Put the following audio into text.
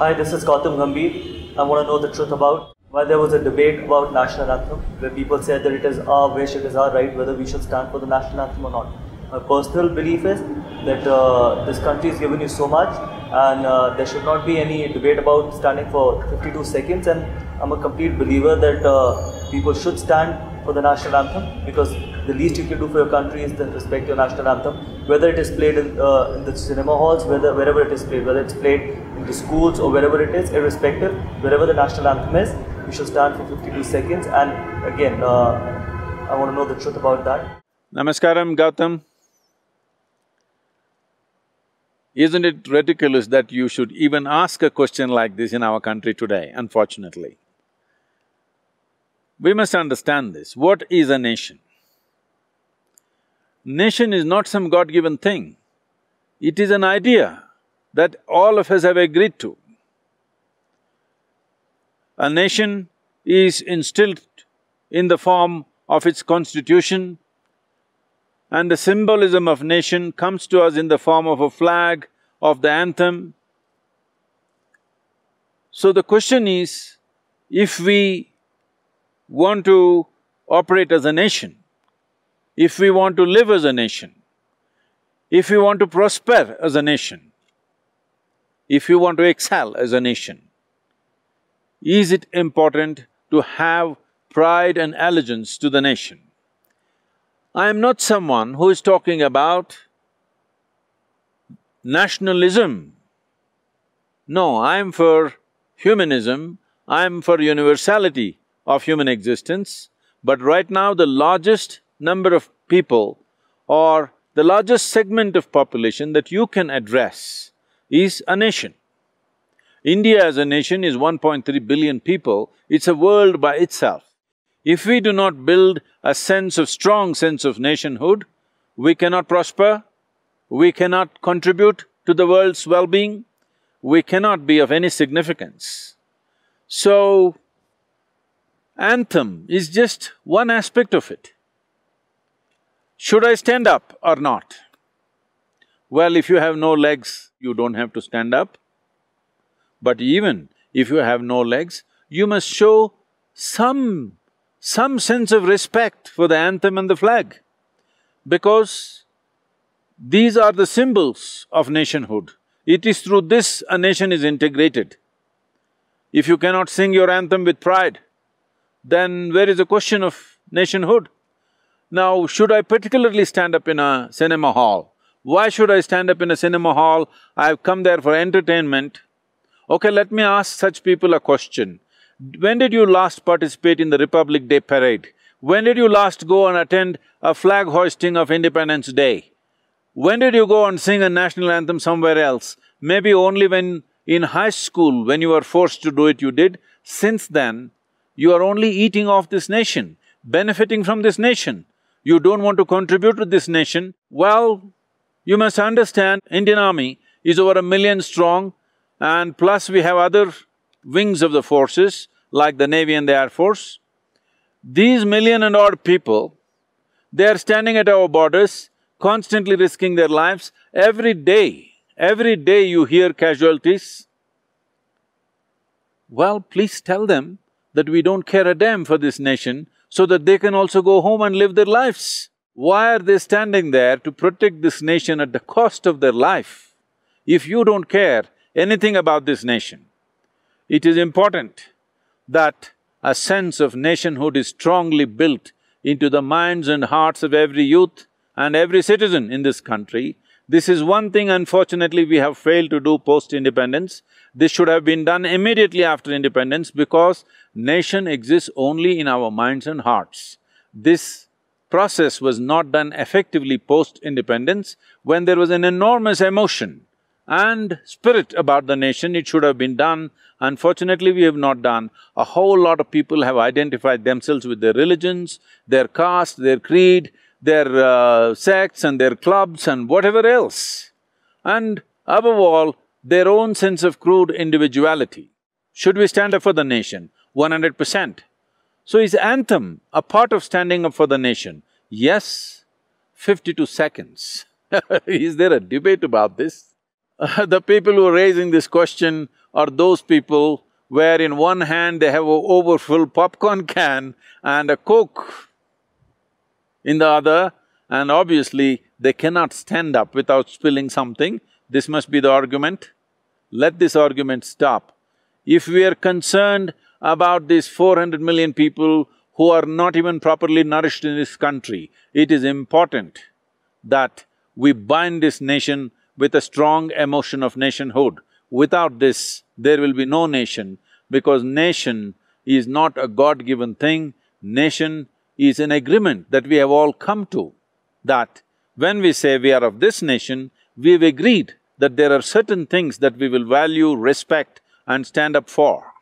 Hi, this is Gautam Gambhir. I want to know the truth about why there was a debate about national anthem where people said that it is our wish, it is our right whether we should stand for the national anthem or not. My personal belief is that this country has given you so much and there should not be any debate about standing for 52 seconds, and I'm a complete believer that people should stand for the national anthem because the least you can do for your country is to respect your national anthem, whether it is played in the cinema halls, wherever it is played, whether it's played the schools or wherever it is, irrespective, wherever the national anthem is, we should stand for 52 seconds. And again, I want to know the truth about that. Namaskaram, Gautam. Isn't it ridiculous that you should even ask a question like this in our country today, unfortunately? We must understand this. What is a nation? Nation is not some God-given thing. It is an idea that all of us have agreed to. A nation is instilled in the form of its constitution, and the symbolism of nation comes to us in the form of a flag, of the anthem. So the question is, if we want to operate as a nation, if we want to live as a nation, if we want to prosper as a nation, if you want to excel as a nation, is it important to have pride and allegiance to the nation? I am not someone who is talking about nationalism. No, I am for humanism, I am for universality of human existence, but right now the largest number of people or the largest segment of population that you can address is a nation. India as a nation is 1.3 billion people, it's a world by itself. If we do not build a strong sense of nationhood, we cannot prosper, we cannot contribute to the world's well-being, we cannot be of any significance. So, anthem is just one aspect of it. Should I stand up or not? Well, if you have no legs, you don't have to stand up. But even if you have no legs, you must show some sense of respect for the anthem and the flag, because these are the symbols of nationhood. It is through this a nation is integrated. If you cannot sing your anthem with pride, then where is the question of nationhood? Now, should I particularly stand up in a cinema hall? Why should I stand up in a cinema hall? I've come there for entertainment. Okay, let me ask such people a question. When did you last participate in the Republic Day parade? When did you last go and attend a flag hoisting of Independence Day? When did you go and sing a national anthem somewhere else? Maybe only when in high school, when you were forced to do it, you did. Since then, you are only eating off this nation, benefiting from this nation. You don't want to contribute to this nation. Well, you must understand, Indian Army is over 1 million strong, and plus we have other wings of the forces like the Navy and the Air Force. These 1 million and odd people, they are standing at our borders, constantly risking their lives. Every day you hear casualties. Well, please tell them that we don't care a damn for this nation so that they can also go home and live their lives. Why are they standing there to protect this nation at the cost of their life? If you don't care anything about this nation, it is important that a sense of nationhood is strongly built into the minds and hearts of every youth and every citizen in this country. This is one thing, unfortunately, we have failed to do post-independence. This should have been done immediately after independence, because nation exists only in our minds and hearts. This process was not done effectively post-independence, when there was an enormous emotion and spirit about the nation. It should have been done. Unfortunately, we have not done. A whole lot of people have identified themselves with their religions, their caste, their creed, their sects and their clubs and whatever else. And above all, their own sense of crude individuality. Should we stand up for the nation? 100%. So is anthem a part of standing up for the nation? Yes, 52 seconds. Is there a debate about this? The people who are raising this question are those people where in one hand they have an overfull popcorn can and a Coke in the other, and obviously they cannot stand up without spilling something. This must be the argument. Let this argument stop. If we are concerned about these 400 million people who are not even properly nourished in this country, it is important that we bind this nation with a strong emotion of nationhood. Without this, there will be no nation, because nation is not a God-given thing. Nation is an agreement that we have all come to, that when we say we are of this nation, we've agreed that there are certain things that we will value, respect, and stand up for.